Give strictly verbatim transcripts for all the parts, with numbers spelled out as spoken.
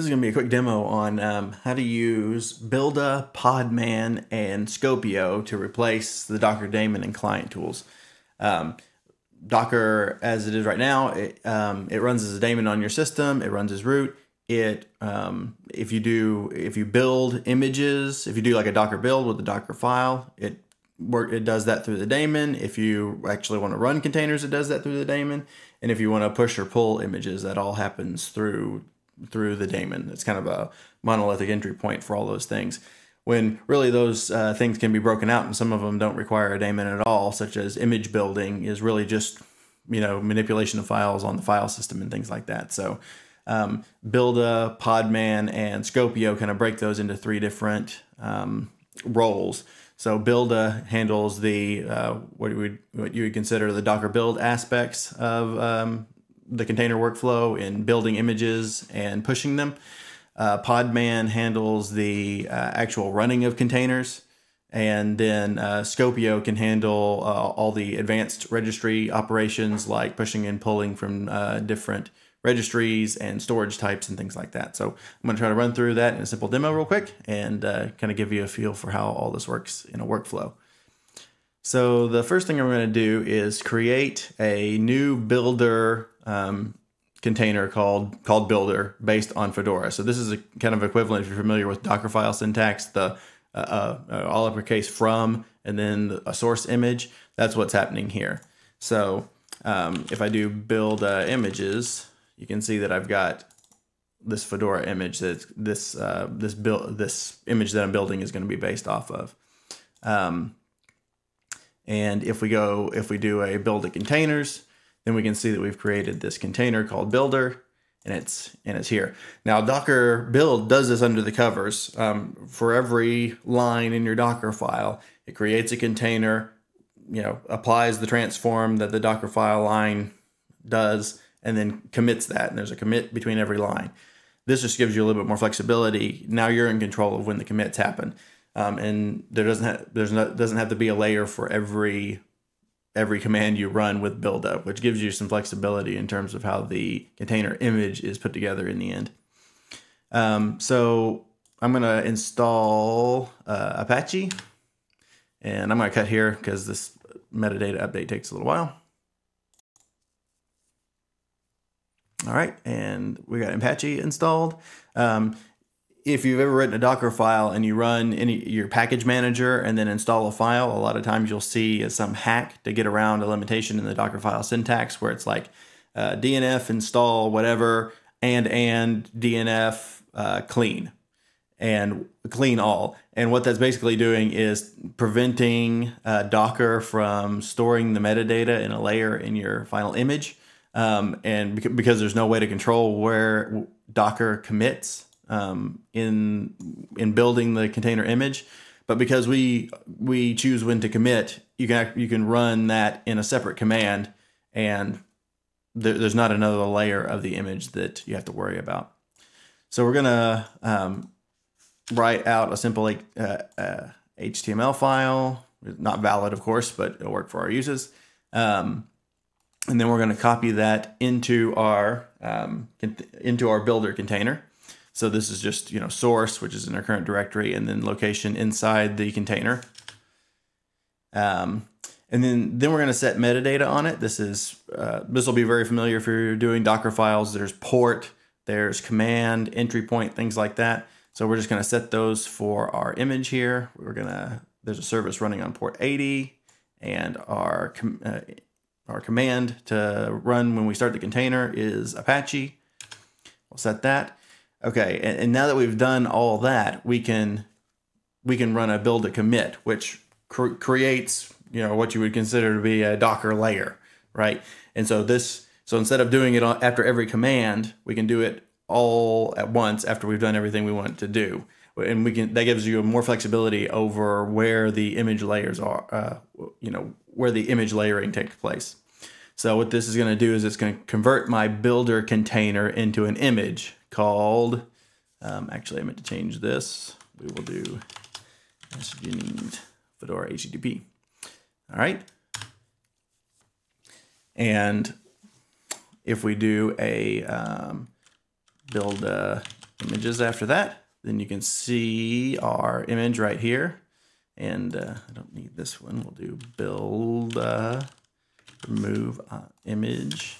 This is going to be a quick demo on um, how to use Buildah, Podman, and Skopeo to replace the Docker daemon and client tools. Um, Docker, as it is right now, it, um, it runs as a daemon on your system. It runs as root. It um, if you do if you build images, if you do like a Docker build with the Dockerfile, it work it does that through the daemon. If you actually want to run containers, it does that through the daemon. And if you want to push or pull images, that all happens through through the daemon. It's kind of a monolithic entry point for all those things. When really those uh, things can be broken out, and some of them don't require a daemon at all, such as image building is really just you know manipulation of files on the file system and things like that. So. Um, Buildah, Podman, and Skopeo kind of break those into three different um, roles. So Buildah handles the uh, what, you would, what you would consider the Docker build aspects of um, the container workflow in building images and pushing them. Uh, Podman handles the uh, actual running of containers. And then uh, Skopeo can handle uh, all the advanced registry operations like pushing and pulling from uh, different registries and storage types and things like that. So I'm going to try to run through that in a simple demo real quick and uh, kind of give you a feel for how all this works in a workflow. So the first thing I'm going to do is create a new Buildah um, container called called Buildah based on Fedora. So this is a kind of equivalent, if you're familiar with Dockerfile syntax, the uh, uh, all uppercase from and then a source image. That's what's happening here. So um, if I do build uh, images, you can see that I've got this Fedora image that this uh, this build this image that I'm building is going to be based off of. Um, and if we go if we do a build of containers, then we can see that we've created this container called Buildah, and it's and it's here. Now Docker build does this under the covers. Um, for every line in your Docker file, it creates a container, you know, applies the transform that the Docker file line does, and then commits that, and there's a commit between every line. This just gives you a little bit more flexibility. Now you're in control of when the commits happen, um, and there doesn't have, there's no, doesn't have to be a layer for every every command you run with Buildah, which gives you some flexibility in terms of how the container image is put together in the end. Um, so I'm going to install uh, Apache, and I'm going to cut here because this metadata update takes a little while. All right, and we got Apache installed. Um, if you've ever written a Docker file and you run any, your package manager and then install a file, a lot of times you'll see some hack to get around a limitation in the Docker file syntax where it's like uh, D N F install whatever and and D N F uh, clean and clean all. And what that's basically doing is preventing uh, Docker from storing the metadata in a layer in your final image. Um, and because there's no way to control where Docker commits um, in in building the container image, but because we we choose when to commit, you can you can run that in a separate command, and there, there's not another layer of the image that you have to worry about. So we're gonna um, write out a simple uh, uh, H T M L file, not valid of course, but it'll work for our uses. Um, And then we're going to copy that into our um, into our Buildah container. So this is just you know source, which is in our current directory, and then location inside the container. Um, and then then we're going to set metadata on it. This is uh, this will be very familiar if you're doing Docker files. There's port, there's command, entry point, things like that. So we're just going to set those for our image here. We're gonna there's a service running on port eighty, and our uh, Our command to run when we start the container is Apache. We'll set that. Okay, and, and now that we've done all that, we can we can run a Buildah commit, which cr creates you know what you would consider to be a Docker layer, right? And so this so instead of doing it after every command, we can do it all at once after we've done everything we want to do, and we can that gives you more flexibility over where the image layers are, uh, you know, where the image layering takes place. So what this is going to do is it's going to convert my Buildah container into an image called, um, actually I meant to change this. We will do sgnint Fedora H T T P. All right. And if we do a um, Buildah images after that. Then you can see our image right here. And uh, I don't need this one. We'll do build, uh, remove uh, image.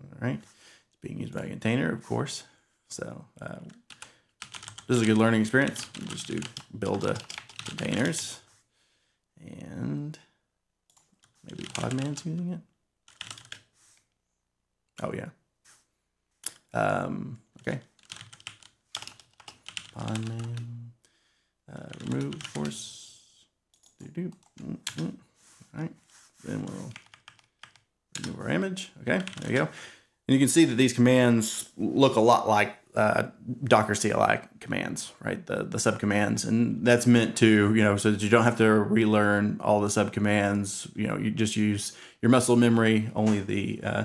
All right. It's being used by a container, of course. So uh, this is a good learning experience. We'll just do build uh, containers. And maybe Podman's using it. Oh, yeah. Um, okay. Podman. Uh, remove force. Doo-doo. Mm-hmm. All right. Then we'll remove our image. Okay. There you go. And you can see that these commands look a lot like uh, Docker C L I commands, right? The the subcommands, and that's meant to, you know, so that you don't have to relearn all the subcommands. You know, you just use your muscle memory. Only the uh,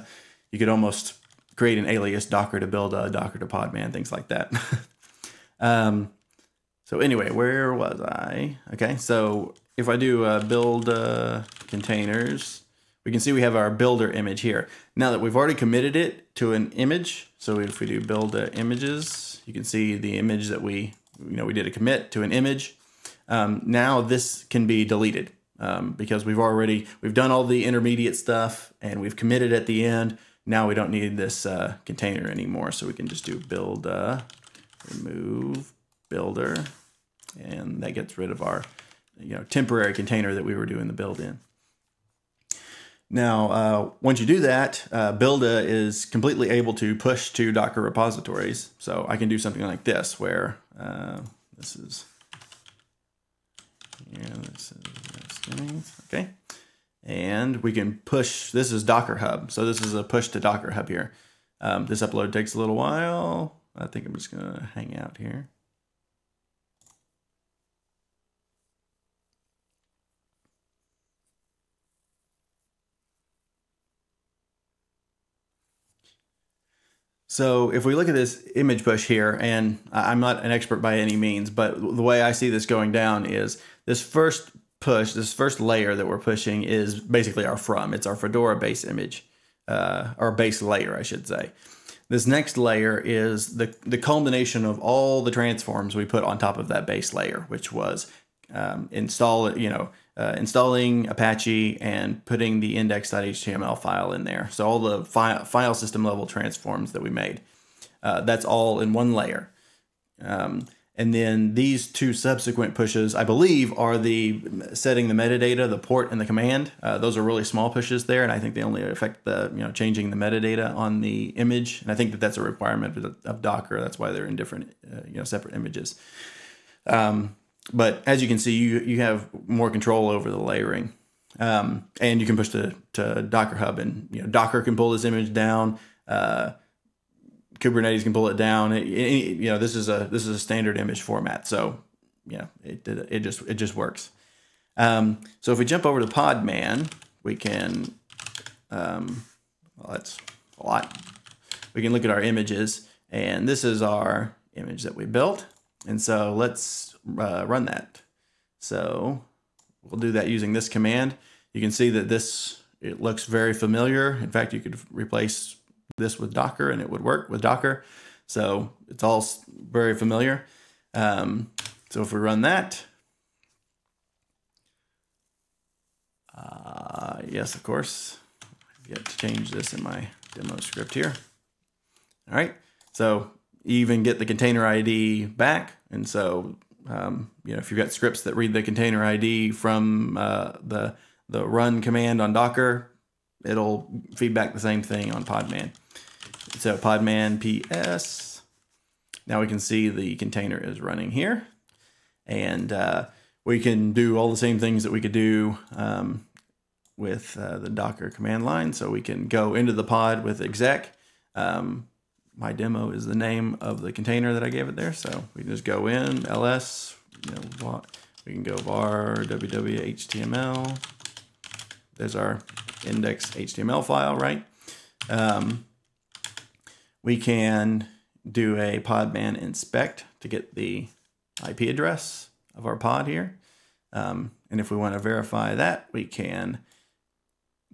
you could almost create an alias, Docker to Buildah, Docker to Podman, things like that. um, So anyway, where was I? Okay, so if I do uh, build uh, containers, we can see we have our builder image here. Now that we've already committed it to an image, so if we do build uh, images, you can see the image that we, you know, we did a commit to an image. Um, now this can be deleted um, because we've already, we've done all the intermediate stuff and we've committed at the end. Now we don't need this uh, container anymore, so we can just do build uh, remove builder, and that gets rid of our, you know, temporary container that we were doing the build in. Now, uh, once you do that, uh, Buildah is completely able to push to Docker repositories. So I can do something like this, where uh, this is, yeah, this is okay, and we can push. This is Docker Hub, so this is a push to Docker Hub here. Um, this upload takes a little while. I think I'm just gonna hang out here. So if we look at this image push here, and I'm not an expert by any means, but the way I see this going down is this first push, this first layer that we're pushing is basically our from. It's our Fedora base image, uh, or base layer, I should say. This next layer is the, the culmination of all the transforms we put on top of that base layer, which was um, install, you know, Uh, installing Apache and putting the index.html file in there. So all the fi file system level transforms that we made, uh, that's all in one layer. Um, and then these two subsequent pushes, I believe, are the setting the metadata, the port, and the command. Uh, those are really small pushes there, and I think they only affect the, you know, changing the metadata on the image. And I think that that's a requirement of, of Docker. That's why they're in different, uh, you know, separate images. Um, But as you can see, you, you have more control over the layering, um, and you can push to, to Docker Hub, and you know, Docker can pull this image down. Uh, Kubernetes can pull it down. It, it, you know, this is a this is a standard image format, so yeah, it it just it just works. Um, so if we jump over to Podman, we can um, well, that's a lot. We can look at our images, and this is our image that we built. And so let's uh, run that. So we'll do that using this command. You can see that this, it looks very familiar. In fact, you could replace this with Docker and it would work with Docker. So it's all very familiar. Um, so if we run that, uh, yes, of course, I've yet to change this in my demo script here. All right, so you even get the container I D back. And so, um, you know, if you've got scripts that read the container I D from uh, the, the run command on Docker, it'll feedback the same thing on Podman. So Podman P S. Now we can see the container is running here. And uh, we can do all the same things that we could do um, with uh, the Docker command line. So we can go into the pod with exec. Um, My demo is the name of the container that I gave it there. So we can just go in, ls, you know, we can go var www.html. There's our index.html file, right? Um, we can do a podman inspect to get the I P address of our pod here. Um, and if we want to verify that, we can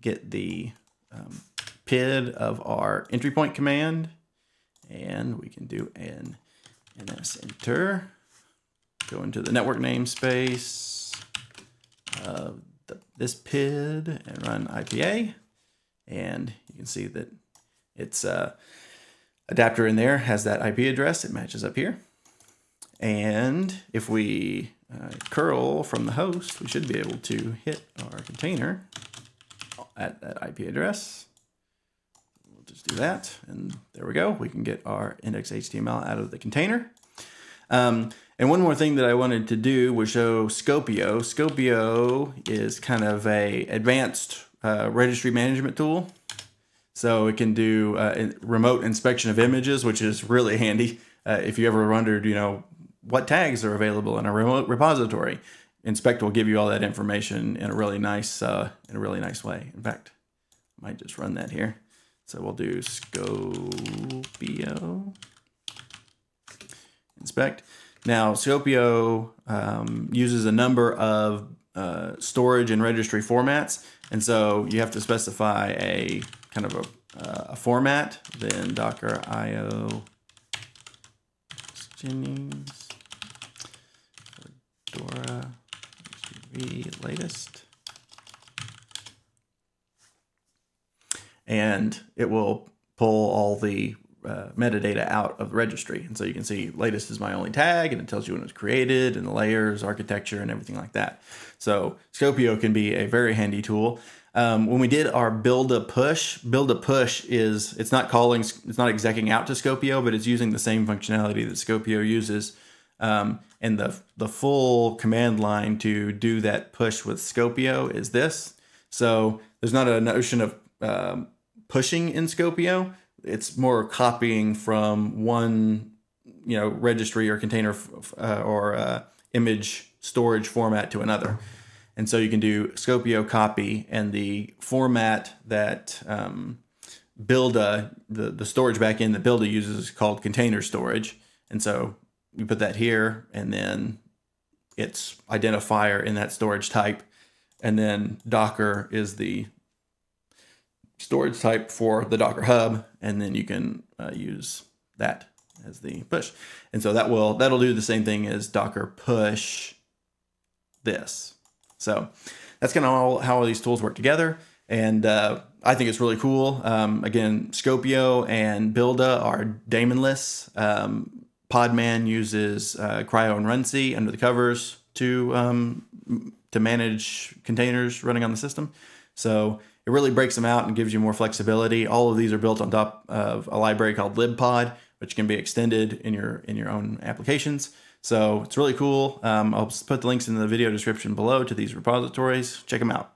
get the um, P I D of our entry point command. And we can do an N S enter, go into the network namespace of the, this P I D and run I P A. And you can see that it's uh, adapter in there has that I P address. It matches up here. And if we uh, curl from the host, we should be able to hit our container at that I P address. We'll just do that. And there we go. We can get our index H T M L out of the container. Um, and one more thing that I wanted to do was show Skopeo. Skopeo is kind of a advanced uh, registry management tool. So it can do uh, remote inspection of images, which is really handy. Uh, if you ever wondered, you know, what tags are available in a remote repository, Inspect will give you all that information in a really nice, uh, in a really nice way. In fact, I might just run that here. So we'll do Skopeo inspect. Now Skopeo um, uses a number of uh, storage and registry formats, and so you have to specify a kind of a, uh, a format. Then Docker I O Jennings, Fedora, H T V, latest. And it will pull all the uh, metadata out of the registry. And so you can see latest is my only tag, and it tells you when it was created and the layers, architecture, and everything like that. So Skopeo can be a very handy tool. Um, when we did our Buildah push, Buildah push is, it's not calling, it's not execing out to Skopeo, but it's using the same functionality that Skopeo uses. Um, and the, the full command line to do that push with Skopeo is this. So there's not a notion of um, pushing in Skopeo. It's more copying from one, you know, registry or container uh, or uh, image storage format to another. And so you can do Skopeo copy, and the format that um, Buildah, the, the storage backend that Buildah uses is called container storage. And so you put that here, and then its identifier in that storage type. And then Docker is the storage type for the Docker Hub. And then you can uh, use that as the push. And so that will, that'll do the same thing as Docker push this. So that's kind of how all these tools work together. And uh, I think it's really cool. Um, again, Skopeo and Buildah are daemonless. Um, Podman uses uh, C R I O and RunC under the covers to, um, to manage containers running on the system. So it really breaks them out and gives you more flexibility. All of these are built on top of a library called LibPod, which can be extended in your, in your own applications. So it's really cool. Um, I'll put the links in the video description below to these repositories. Check them out.